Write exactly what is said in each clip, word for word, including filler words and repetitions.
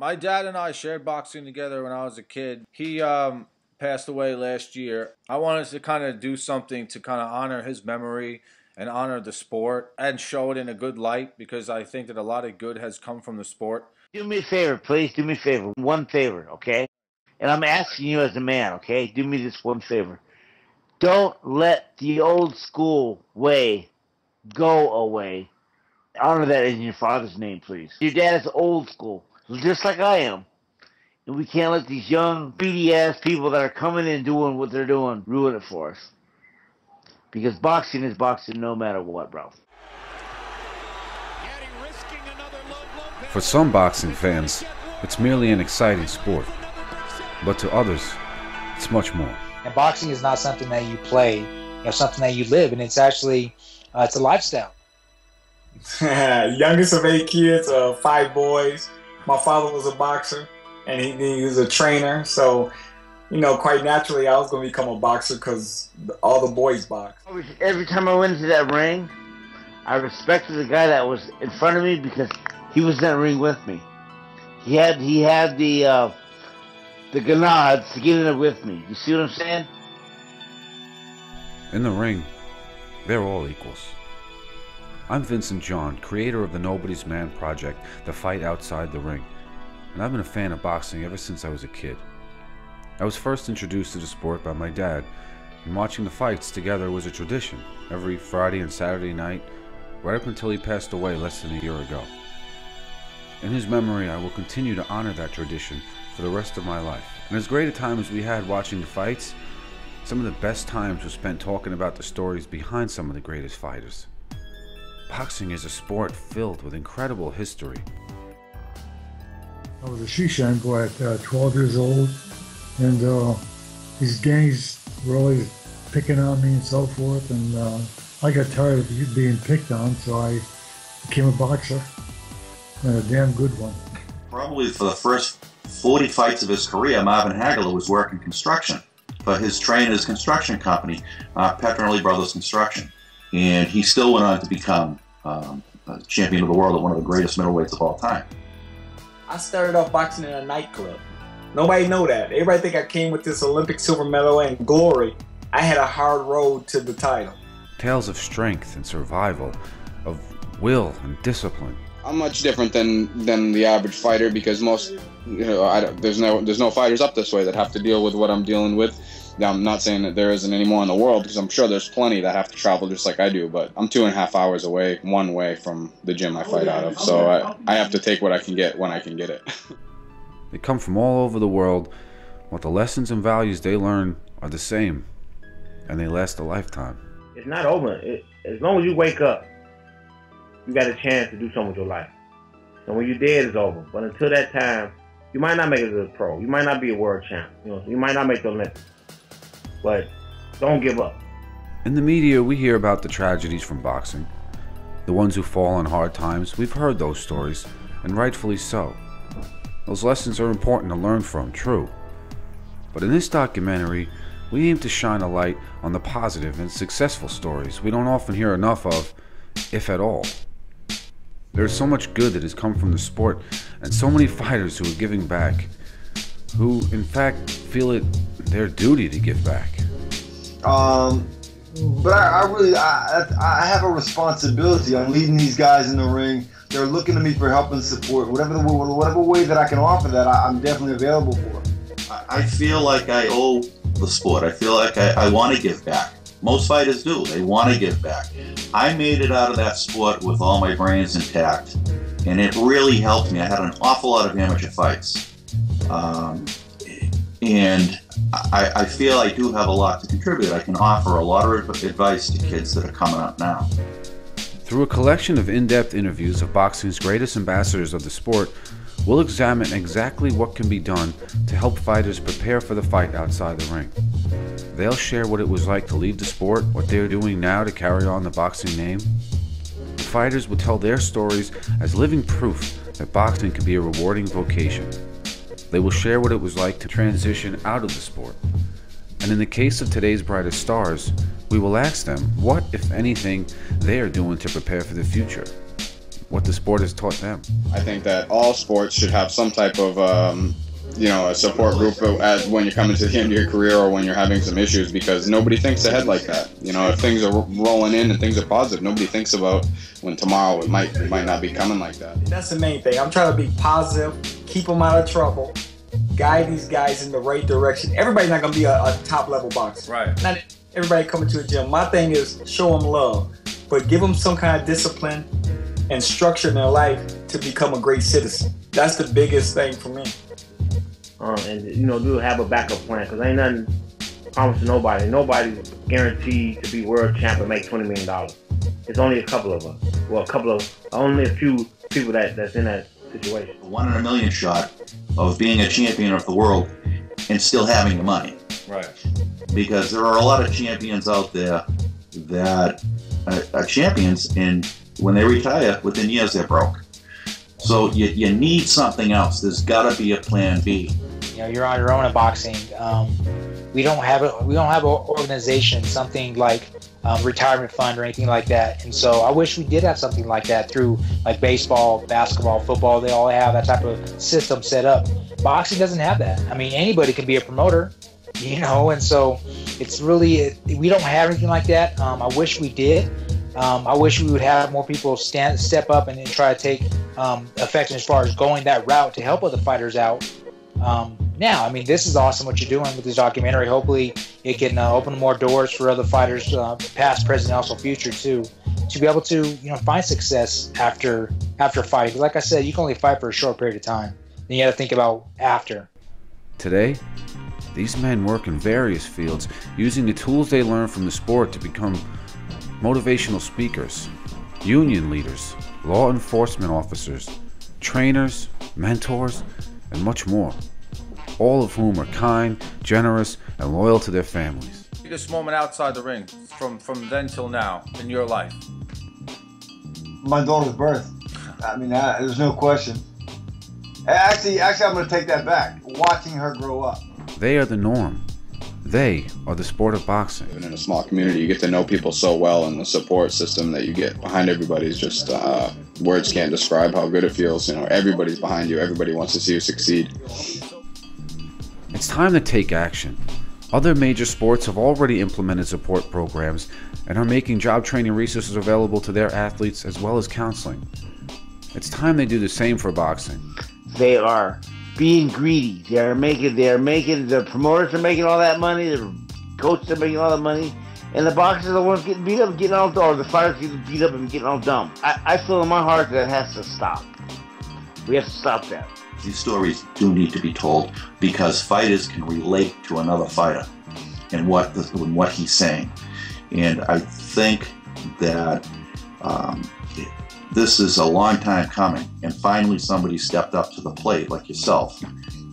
My dad and I shared boxing together when I was a kid. He um, passed away last year. I wanted to kind of do something to kind of honor his memory and honor the sport and show it in a good light, because I think that a lot of good has come from the sport. Do me a favor, please. Do me a favor. One favor, okay? And I'm asking you as a man, okay? Do me this one favor. Don't let the old school way go away. Honor that in your father's name, please. Your dad is old school, just like I am. And we can't let these young, B D S people that are coming in doing what they're doing ruin it for us. Because boxing is boxing no matter what, bro. For some boxing fans, it's merely an exciting sport. But to others, it's much more. And boxing is not something that you play, you know, something that you live. And it's actually, uh, it's a lifestyle. Youngest of eight kids, uh, five boys. My father was a boxer, and he, he was a trainer. So, you know, quite naturally, I was going to become a boxer because all the boys box. Every time I went into that ring, I respected the guy that was in front of me because he was in that ring with me. He had he had the uh, the gonads to get in it with me. You see what I'm saying? In the ring, they're all equals. I'm Vincent John, creator of the Nobody's Man Project, The Fight Outside the Ring, and I've been a fan of boxing ever since I was a kid. I was first introduced to the sport by my dad, and watching the fights together was a tradition every Friday and Saturday night, right up until he passed away less than a year ago. In his memory, I will continue to honor that tradition for the rest of my life. And as great a time as we had watching the fights, some of the best times were spent talking about the stories behind some of the greatest fighters. Boxing is a sport filled with incredible history. I was a shishan boy at uh, twelve years old. And uh, these gangs were always picking on me and so forth, and uh, I got tired of being picked on, so I became a boxer, and a damn good one. Probably for the first forty fights of his career, Marvin Hagler was working construction for his trainer's construction company, uh, Petrilli Brothers Construction, and he still went on to become um, a champion of the world and one of the greatest middleweights of all time. I started off boxing in a nightclub. Nobody know that. Everybody think I came with this Olympic silver medal and glory. I had a hard road to the title. Tales of strength and survival, of will and discipline. I'm much different than than the average fighter because most, you know, I don't, there's no there's no fighters up this way that have to deal with what I'm dealing with. Now, I'm not saying that there isn't any more in the world because I'm sure there's plenty that have to travel just like I do, but I'm two and a half hours away, one way from the gym I fight out of, so I, I have to take what I can get when I can get it. They come from all over the world, but the lessons and values they learn are the same, and they last a lifetime. It's not over. It, as long as you wake up, you got a chance to do something with your life. And when you're dead, it's over. But until that time, you might not make it to the pro. You might not be a world champ. You know, you might not make the Olympics. But don't give up. In the media, we hear about the tragedies from boxing. The ones who fall on hard times, we've heard those stories, and rightfully so. Those lessons are important to learn from, true. But in this documentary, we aim to shine a light on the positive and successful stories we don't often hear enough of, if at all. There is so much good that has come from the sport, and so many fighters who are giving back, who in fact feel it their duty to give back. Um, but I, I really, I, I have a responsibility. I'm leading these guys in the ring. They're looking to me for help and support. Whatever the, whatever way that I can offer that, I, I'm definitely available for. I feel like I owe the sport. I feel like I, I want to give back. Most fighters do. They want to give back. I made it out of that sport with all my brains intact, and it really helped me. I had an awful lot of amateur fights, um, and I, I feel I do have a lot to contribute. I can offer a lot of advice to kids that are coming up now. Through a collection of in-depth interviews of boxing's greatest ambassadors of the sport, we'll examine exactly what can be done to help fighters prepare for the fight outside the ring. They'll share what it was like to leave the sport, what they're doing now to carry on the boxing name. The fighters will tell their stories as living proof that boxing can be a rewarding vocation. They will share what it was like to transition out of the sport. And in the case of today's brightest stars, we will ask them what, if anything, they are doing to prepare for the future. what the sport has taught them. I think that all sports should have some type of, um, you know, a support group as when you're coming to the end of your career or when you're having some issues, because nobody thinks ahead like that. You know, if things are rolling in and things are positive, nobody thinks about when tomorrow it might, it might not be coming like that. That's the main thing. I'm trying to be positive, keep them out of trouble, guide these guys in the right direction. Everybody's not going to be a, a top-level boxer. Right. Not everybody coming to a gym. My thing is show them love, but give them some kind of discipline and structure in their life to become a great citizen. That's the biggest thing for me. Um, and, you know, do have a backup plan, because ain't nothing promised to nobody. Nobody's guaranteed to be world champ and make twenty million dollars. It's only a couple of us. Well, a couple of, only a few people that, that's in that situation. One in a million shot of being a champion of the world and still having the money. Right. Because there are a lot of champions out there that are, are champions, and when they retire, within years they're broke. So you, you need something else. There's got to be a plan B. You know, you're on your own in boxing. Um, we don't have a, we don't have an organization, something like um, retirement fund or anything like that. And so I wish we did have something like that through like baseball, basketball, football. They all have that type of system set up. Boxing doesn't have that. I mean, anybody can be a promoter, you know. And so it's really, we don't have anything like that. Um, I wish we did. Um, I wish we would have more people stand, step up and, and try to take um, effect as far as going that route to help other fighters out. Um, now, I mean, this is awesome what you're doing with this documentary. Hopefully it can uh, open more doors for other fighters, uh, past, present, and also future too, to be able to, you know, find success after after fighting. Like I said, you can only fight for a short period of time. Then you got to think about after. Today, these men work in various fields using the tools they learn from the sport to become motivational speakers, union leaders, law enforcement officers, trainers, mentors, and much more, all of whom are kind, generous, and loyal to their families. This moment outside the ring, from, from then till now, in your life? My daughter's birth. I mean, I, there's no question. Actually, actually, I'm going to take that back. Watching her grow up. They are the norm. They are the sport of boxing. Even in a small community, you get to know people so well, and the support system that you get behind everybody is just, uh, words can't describe how good it feels. You know, everybody's behind you. Everybody wants to see you succeed. It's time to take action. Other major sports have already implemented support programs and are making job training resources available to their athletes as well as counseling. It's time they do the same for boxing. They are being greedy. They're making, they're making, the promoters are making all that money, the coaches are making all that money, and the boxers are the ones getting beat up and getting all dumb, or the fighters getting beat up and getting all dumb. I, I feel in my heart that has to stop. We have to stop that. These stories do need to be told, because fighters can relate to another fighter and what, the, and what he's saying. And I think that um, it, this is a long time coming, and finally somebody stepped up to the plate like yourself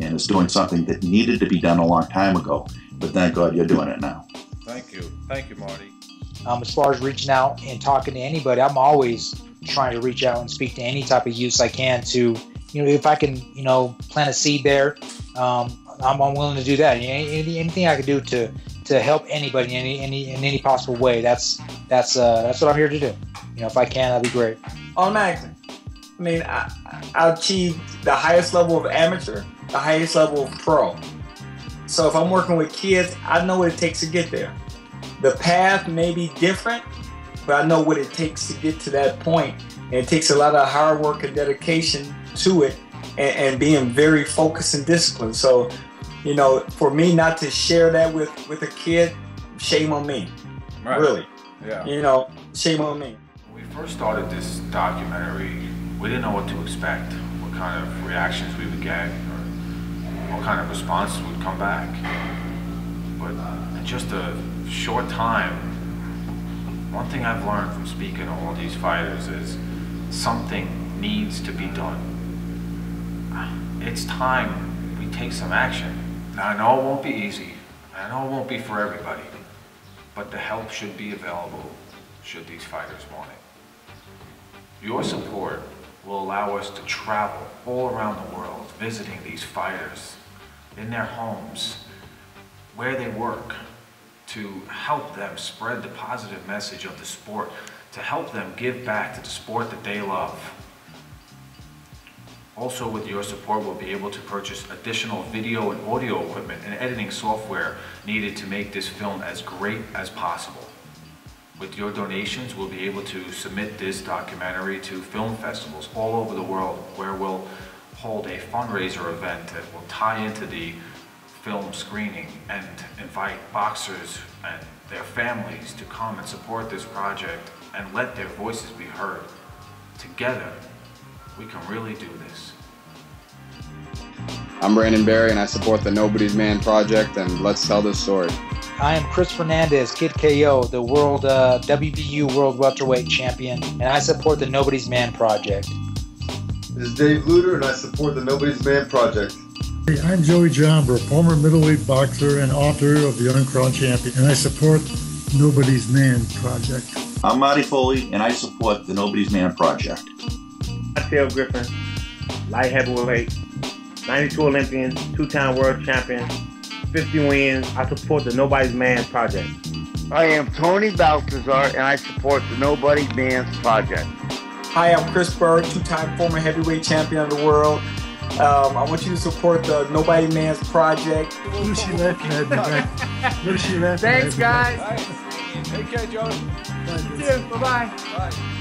and is doing something that needed to be done a long time ago, but thank God you're doing it now. Thank you. Thank you, Marty. Um, as far as reaching out and talking to anybody, I'm always trying to reach out and speak to any type of youth I can to, you know, if I can, you know, plant a seed there, um, I'm, I'm willing to do that. Any, anything I can do to, to help anybody in any, any, in any possible way, that's, that's, uh, that's what I'm here to do. You know, if I can, that'd be great. Automatically. I mean, I, I achieved the highest level of amateur, the highest level of pro. So if I'm working with kids, I know what it takes to get there. The path may be different, but I know what it takes to get to that point. And it takes a lot of hard work and dedication to it, and, and being very focused and disciplined. So, you know, for me not to share that with, with a kid, shame on me. Right. Really. Yeah. You know, shame on me. First started this documentary, we didn't know what to expect, what kind of reactions we would get, or what kind of responses would come back. But in just a short time, one thing I've learned from speaking to all these fighters is something needs to be done. It's time we take some action. Now, I know it won't be easy, I know it won't be for everybody, but the help should be available should these fighters want it. Your support will allow us to travel all around the world, visiting these fighters in their homes, where they work, to help them spread the positive message of the sport, to help them give back to the sport that they love. Also, with your support, we'll be able to purchase additional video and audio equipment and editing software needed to make this film as great as possible. With your donations, we'll be able to submit this documentary to film festivals all over the world, where we'll hold a fundraiser event that will tie into the film screening and invite boxers and their families to come and support this project and let their voices be heard. Together, we can really do this. I'm Brandon Berry, and I support the Nobody's Man Project, and let's tell this story. I am Chris Fernandez, Kid K O, the world uh, W B U World Welterweight Champion, and I support the Nobody's Man Project. This is Dave Luter, and I support the Nobody's Man Project. Hey, I'm Joey, a former middleweight boxer and author of The Uncrowned Champion, and I support Nobody's Man Project. I'm Marty Foley, and I support the Nobody's Man Project. Mattel Griffin, light heavyweight, ninety-two Olympian, two-time world champion, fifty wins. I support the Nobody's Man Project. I am Tony Balthazar, and I support the Nobody's Man Project. Hi, I'm Chris Burr, two-time former heavyweight champion of the world. Um, I want you to support the Nobody's Man Project. Who she laughing at? Who she laughing at? Thanks, guys. All right. Take care, Joey. Bye. Bye. Bye.